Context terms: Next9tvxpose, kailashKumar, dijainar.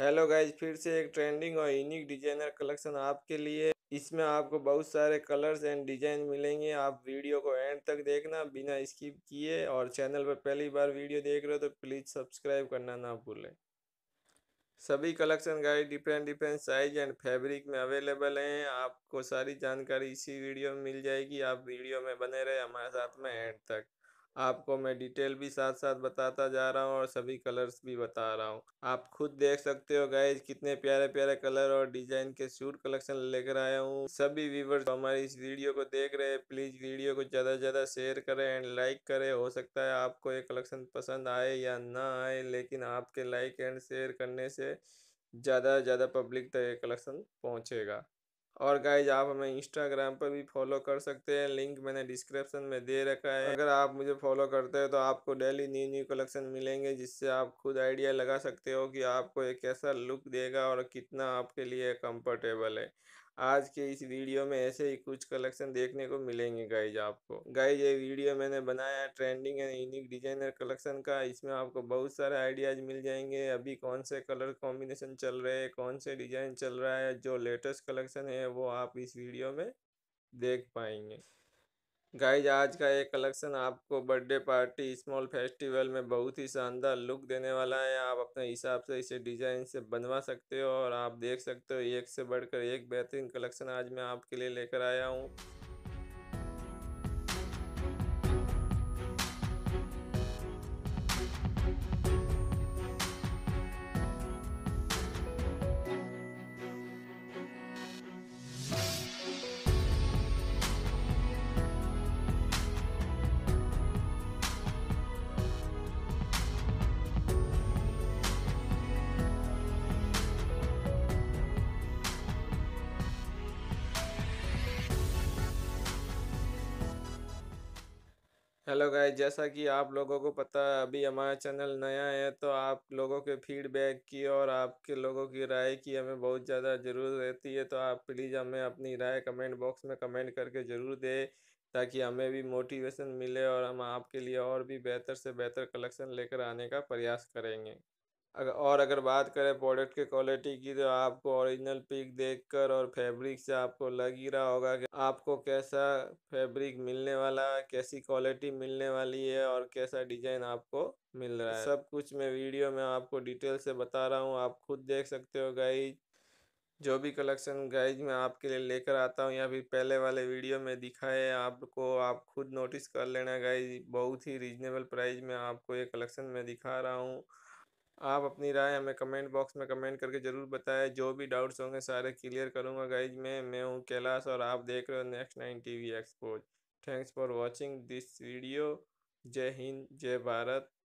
Hello guys, फिर से एक ट्रेंडिंग और यूनिक डिजाइनर कलेक्शन आपके लिए। इसमें आपको बहुत सारे कलर्स एंड डिजाइन मिलेंगे। आप वीडियो को एंड तक देखना बिना स्किप किए, और चैनल पर पहली बार वीडियो देख रहे हो तो प्लीज़ सब्सक्राइब करना ना भूलें। सभी collection guys different size and fabric में अवेलेबल हैं। आपको सारी जानकारी इसी वीडियो में मिल जाएगी। आप वीडियो में बने रहे हमारे साथ में एंड तक। आपको मैं डिटेल भी साथ साथ बताता जा रहा हूँ और सभी कलर्स भी बता रहा हूँ। आप खुद देख सकते हो गाइज कितने प्यारे प्यारे कलर और डिजाइन के सूट कलेक्शन लेकर आया हूँ। सभी व्यूवर्स हमारी इस वीडियो को देख रहे हैं, प्लीज वीडियो को ज़्यादा से ज़्यादा शेयर करें एंड लाइक करें। हो सकता है आपको ये कलेक्शन पसंद आए या ना आए, लेकिन आपके लाइक एंड शेयर करने से ज़्यादा से ज़्यादा पब्लिक तक ये कलेक्शन पहुँचेगा। और गाइज आप हमें इंस्टाग्राम पर भी फॉलो कर सकते हैं, लिंक मैंने डिस्क्रिप्शन में दे रखा है। अगर आप मुझे फॉलो करते हो तो आपको डेली न्यू न्यू कलेक्शन मिलेंगे, जिससे आप खुद आइडिया लगा सकते हो कि आपको एक कैसा लुक देगा और कितना आपके लिए कंफर्टेबल है। आज के इस वीडियो में ऐसे ही कुछ कलेक्शन देखने को मिलेंगे गाइज आपको। गाइज ये वीडियो मैंने बनाया है trending and unique designer collection का। इसमें आपको बहुत सारे आइडियाज मिल जाएंगे। अभी कौन से कलर कॉम्बिनेशन चल रहे हैं, कौन से डिजाइन चल रहा है, जो लेटेस्ट कलेक्शन है वो आप इस वीडियो में देख पाएंगे। गाइज आज का ये कलेक्शन आपको बर्थडे पार्टी, स्मॉल फेस्टिवल में बहुत ही शानदार लुक देने वाला है। आप अपने हिसाब से इसे डिज़ाइन से बनवा सकते हो। और आप देख सकते हो एक से बढ़कर एक बेहतरीन कलेक्शन आज मैं आपके लिए लेकर आया हूँ। हेलो गाइज, जैसा कि आप लोगों को पता है अभी हमारा चैनल नया है, तो आप लोगों के फीडबैक की और आपके लोगों की राय की हमें बहुत ज़्यादा ज़रूरत रहती है। तो आप प्लीज़ हमें अपनी राय कमेंट बॉक्स में कमेंट करके ज़रूर दें, ताकि हमें भी मोटिवेशन मिले और हम आपके लिए और भी बेहतर से बेहतर कलेक्शन लेकर आने का प्रयास करेंगे। अगर बात करें प्रोडक्ट के क्वालिटी की, तो आपको ओरिजिनल पिक देखकर और फैब्रिक से आपको लग ही रहा होगा कि आपको कैसा फैब्रिक मिलने वाला है, कैसी क्वालिटी मिलने वाली है और कैसा डिज़ाइन आपको मिल रहा है। सब कुछ मैं वीडियो में आपको डिटेल से बता रहा हूँ, आप खुद देख सकते हो। गाइज जो भी कलेक्शन गाइज मैं आपके लिए लेकर आता हूँ या फिर पहले वाले वीडियो में दिखाए आपको, आप खुद नोटिस कर लेना गाइज। बहुत ही रीजनेबल प्राइस में आपको ये कलेक्शन मैं दिखा रहा हूँ। आप अपनी राय हमें कमेंट बॉक्स में कमेंट करके ज़रूर बताएं। जो भी डाउट्स होंगे सारे क्लियर करूंगा गाइज। मैं हूं कैलाश और आप देख रहे हो Next9tvxpose। Thanks for watching this video. जय हिंद, जय भारत।